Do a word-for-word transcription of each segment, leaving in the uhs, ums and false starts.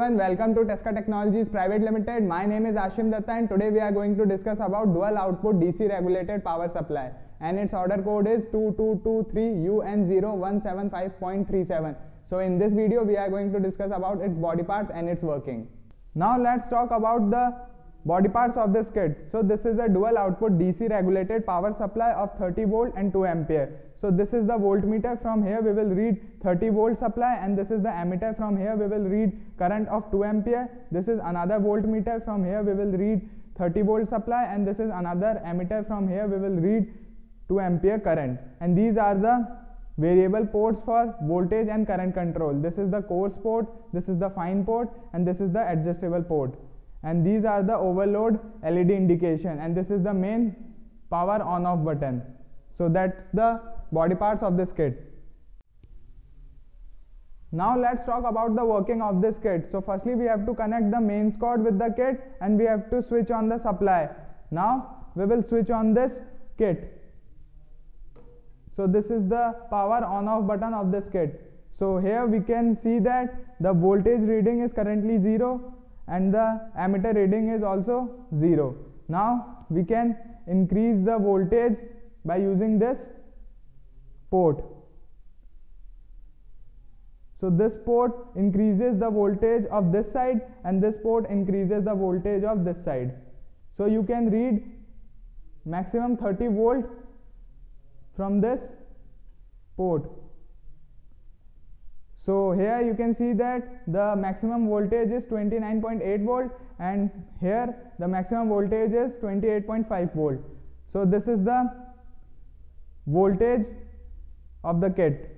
everyone, welcome to Tesca Technologies Private Limited. My name is Ashim Dutta and today we are going to discuss about dual output D C regulated power supply and its order code is two two two three U N zero one seven five point three seven. So in this video we are going to discuss about its body parts and its working. Now let's talk about the body parts of this kit. So this is a dual output D C regulated power supply of thirty volt and two ampere. So this is the voltmeter. From here we will read thirty volt supply, and this is the ammeter. From here we will read current of two ampere. This is another voltmeter. From here we will read thirty volt supply, and this is another ammeter. From here we will read two ampere current. And these are the variable ports for voltage and current control. This is the coarse port, this is the fine port, and this is the adjustable port. And these are the overload L E D indication, and this is the main power on off button. So that's the body parts of this kit. Now let's talk about the working of this kit. So firstly we have to connect the mains cord with the kit and we have to switch on the supply. Now we will switch on this kit. So this is the power on off button of this kit. So here we can see that the voltage reading is currently zero and the ammeter reading is also zero. Now we can increase the voltage by using this port. So this port increases the voltage of this side and this port increases the voltage of this side. So you can read maximum thirty volt from this port. So here you can see that the maximum voltage is twenty-nine point eight volt and here the maximum voltage is twenty-eight point five volt. So this is the voltage of the kit.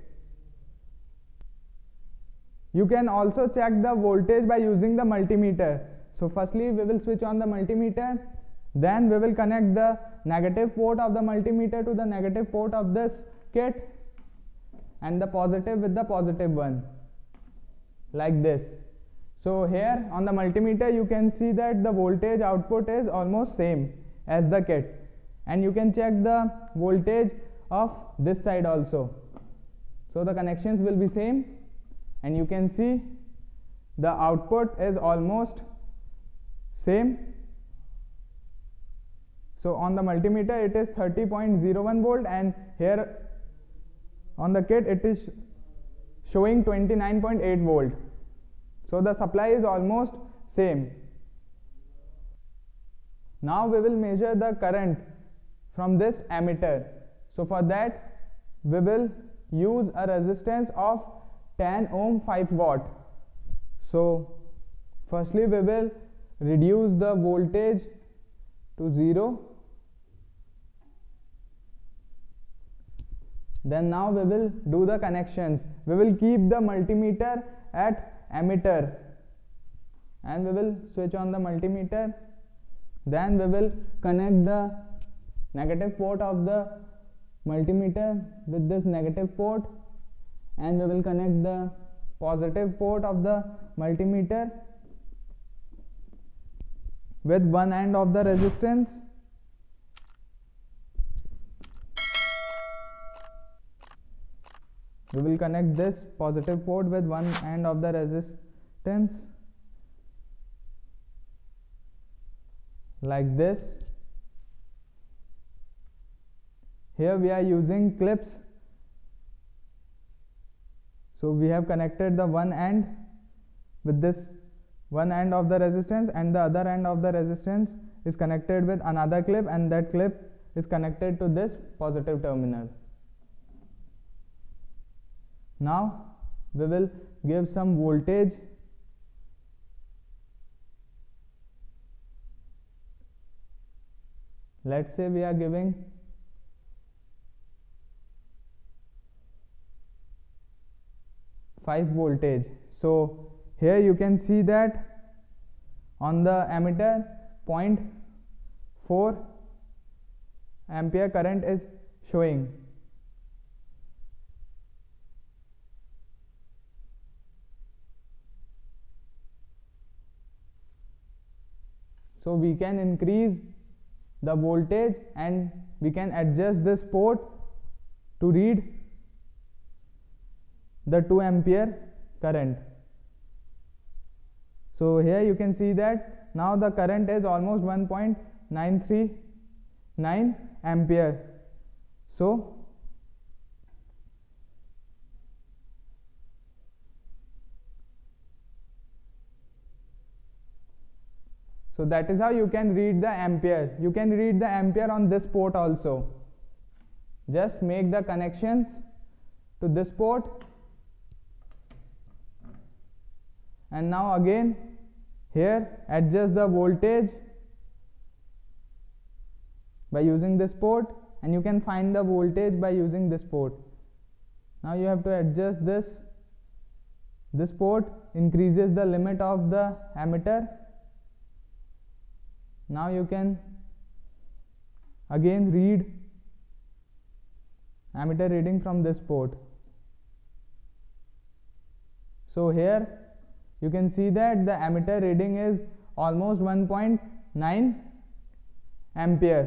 You can also check the voltage by using the multimeter. So firstly we will switch on the multimeter, then we will connect the negative port of the multimeter to the negative port of this kit and the positive with the positive one, like this. So here on the multimeter you can see that the voltage output is almost same as the kit, and you can check the voltage of this side also. So the connections will be same and you can see the output is almost same. So on the multimeter it is thirty point zero one volt and here on the kit it is showing twenty-nine point eight volt. So the supply is almost same. Now we will measure the current from this ammeter. So for that we will use a resistance of ten ohm five watt. So firstly we will reduce the voltage to zero. Then now we will do the connections. We will keep the multimeter at ammeter and we will switch on the multimeter. Then we will connect the negative port of the multimeter with this negative port and we will connect the positive port of the multimeter with one end of the resistance. We will connect this positive port with one end of the resistance, like this. Here we are using clips. So we have connected the one end with this one end of the resistance and the other end of the resistance is connected with another clip, and that clip is connected to this positive terminal. Now we will give some voltage. Let's say we are giving five voltage. So here you can see that on the ammeter zero point four ampere current is showing. So we can increase the voltage and we can adjust this port to read the two ampere current. So here you can see that now the current is almost one point nine three nine ampere. So So that is how you can read the ampere. You can read the ampere on this port also. Just make the connections to this port, and now again here adjust the voltage by using this port, and you can find the voltage by using this port. Now you have to adjust this. This port increases the limit of the ammeter. Now you can again read ammeter reading from this port. So here you can see that the ammeter reading is almost one point nine ampere.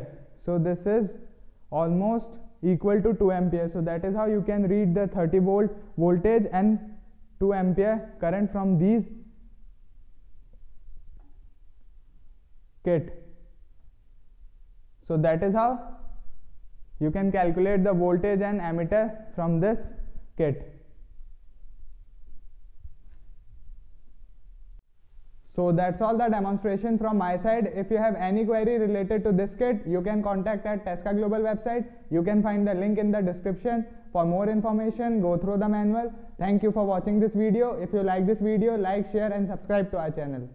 So this is almost equal to two ampere. So that is how you can read the thirty volt voltage and two ampere current from these kit. So that is how you can calculate the voltage and ammeter from this kit. So that's all the demonstration from my side. If you have any query related to this kit, you can contact at Tesca Global website. You can find the link in the description. For more information, go through the manual. Thank you for watching this video. If you like this video, like, share and subscribe to our channel.